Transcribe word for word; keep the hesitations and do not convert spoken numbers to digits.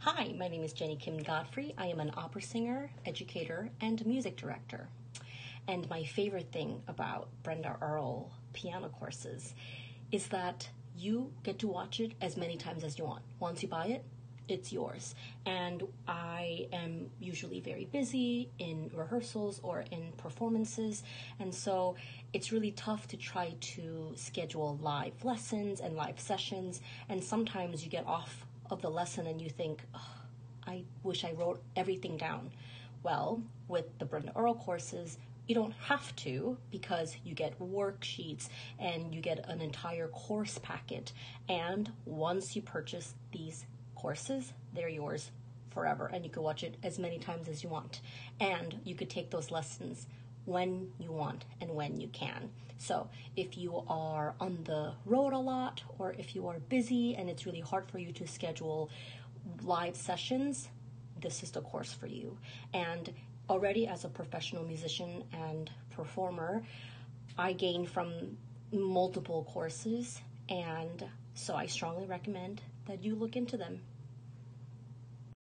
Hi, my name is Jenny Kim Godfrey. I am an opera singer, educator, and music director. And my favorite thing about Brenda Earle piano courses is that you get to watch it as many times as you want. Once you buy it, it's yours. And I am usually very busy in rehearsals or in performances, and so it's really tough to try to schedule live lessons and live sessions, and sometimes you get off of the lesson and you think, oh, I wish I wrote everything down. Well, with the Brenda Earle courses, you don't have to, because you get worksheets and you get an entire course packet, and once you purchase these courses, they're yours forever, and you can watch it as many times as you want, and you could take those lessons when you want and when you can. So if you are on the road a lot, or if you are busy and it's really hard for you to schedule live sessions, this is the course for you. And already as a professional musician and performer, I gain from multiple courses, and so I strongly recommend that you look into them.